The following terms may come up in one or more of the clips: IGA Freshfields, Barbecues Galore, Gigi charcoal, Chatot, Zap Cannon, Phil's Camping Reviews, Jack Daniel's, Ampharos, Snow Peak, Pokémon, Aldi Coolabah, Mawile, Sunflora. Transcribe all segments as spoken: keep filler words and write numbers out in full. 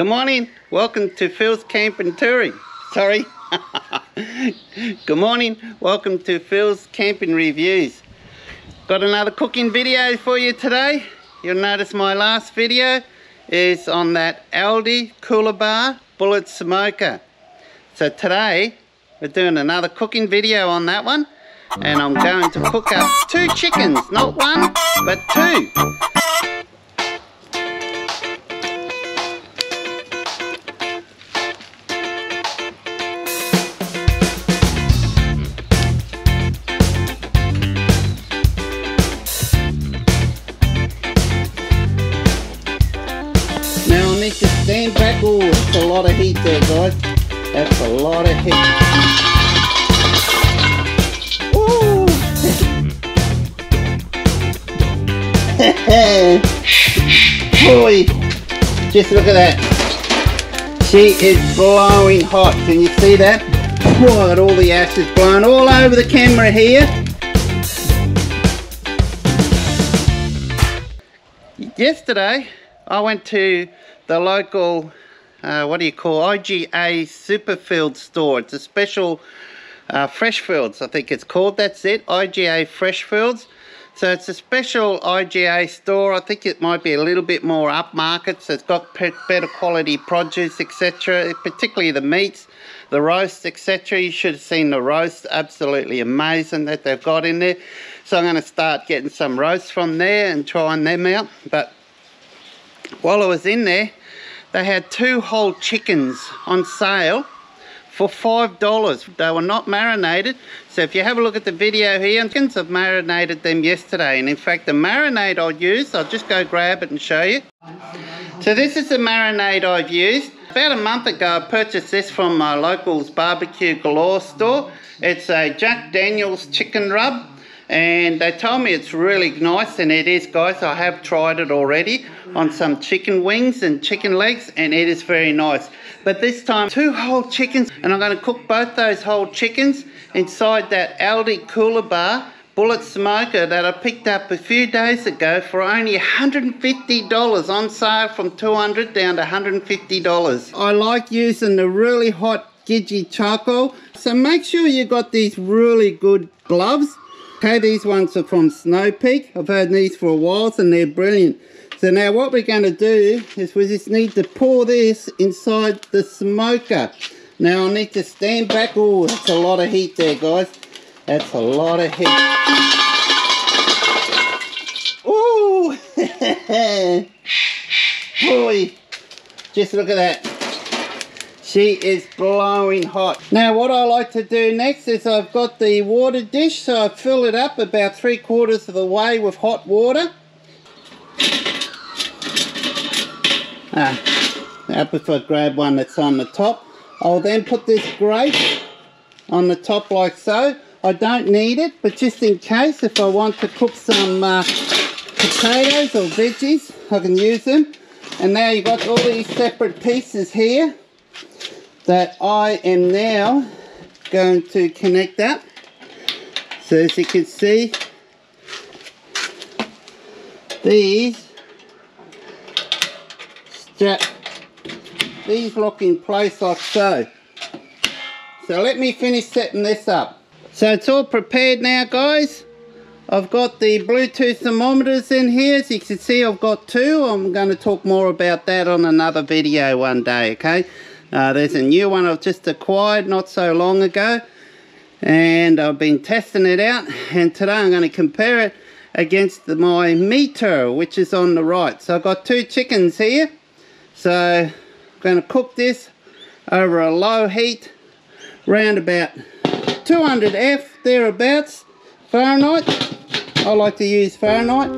Good morning, welcome to Phil's Camping Touring. Sorry. Good morning, welcome to Phil's Camping Reviews. Got another cooking video for you today. You'll notice my last video is on that Aldi Coolabah Bullet Smoker. So today we're doing another cooking video on that one, and I'm going to cook up two chickens, not one, but two. Now I need to stand back. Oh, it's a lot of heat there, guys. That's a lot of heat. Boy, just look at that. She is blowing hot. Can you see that? What, all the ash is blown all over the camera here. Yesterday, I went to the local, uh, what do you call, I G A Superfield store. It's a special uh, Freshfields, I think it's called. That's it, I G A Freshfields. So it's a special I G A store. I think it might be a little bit more upmarket, so it's got better quality produce, et cetera, particularly the meats, the roasts, et cetera. You should have seen the roast, absolutely amazing that they've got in there. So I'm going to start getting some roasts from there and trying them out. But while I was in there, they had two whole chickens on sale for five dollars. They were not marinated. So if you have a look at the video here, I've marinated them yesterday. And in fact, the marinade I used, I'll just go grab it and show you. So this is the marinade I've used. About a month ago, I purchased this from my local's Barbecue Galore store. It's a Jack Daniel's chicken rub. And they told me it's really nice, and it is, guys. I have tried it already on some chicken wings and chicken legs, and it is very nice. But this time, two whole chickens, and I'm going to cook both those whole chickens inside that Aldi Coolabah Bullet Smoker that I picked up a few days ago for only one hundred and fifty dollars, on sale from two hundred dollars down to one hundred and fifty dollars. I like using the really hot Gigi charcoal, so make sure you got these really good gloves. Okay, these ones are from Snow Peak. I've had these for a while, and they're brilliant. So now what we're going to do is we just need to pour this inside the smoker. Now I need to stand back. Oh, that's a lot of heat there, guys. That's a lot of heat. Ooh! Boy, just look at that. She is blowing hot. Now what I like to do next is I've got the water dish, so I fill it up about three quarters of the way with hot water. Ah, up if I grab one that's on the top. I'll then put this grate on the top like so. I don't need it, but just in case if I want to cook some uh, potatoes or veggies, I can use them. And now you've got all these separate pieces here that I am now going to connect up. So as you can see, these These lock in place like so. So let me finish setting this up. So it's all prepared now, guys. I've got the Bluetooth thermometers in here. As you can see, I've got two. I'm going to talk more about that on another video one day, okay? Uh, there's a new one I've just acquired not so long ago, and I've been testing it out, and today I'm going to compare it against my meter, which is on the right. So I've got two chickens here. So I'm going to cook this over a low heat, round about two hundred F, thereabouts, Fahrenheit. I like to use Fahrenheit.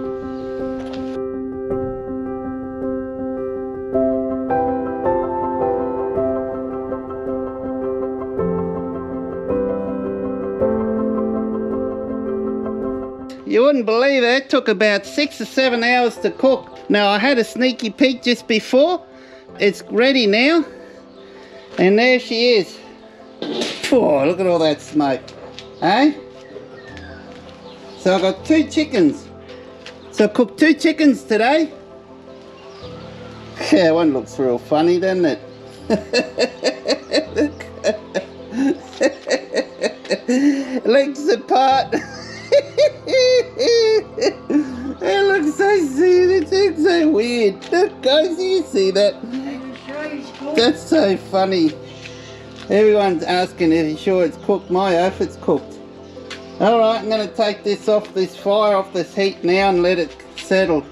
You wouldn't believe it, it took about six or seven hours to cook. Now I had a sneaky peek just before. It's ready now, and there she is. Oh, look at all that smoke, eh? So I've got two chickens. So I cooked two chickens today. Yeah, one looks real funny, doesn't it? Look. Legs apart. It looks so silly. It looks so weird. Look, guys, do you see that? That's so funny. Everyone's asking if you're sure it's cooked. My oaf, it's cooked. All right, I'm going to take this off this fire, off this heat now, and let it settle.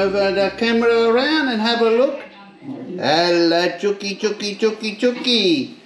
Move the camera around and have a look. Hello, Chucky, Chucky, Chucky, Chucky.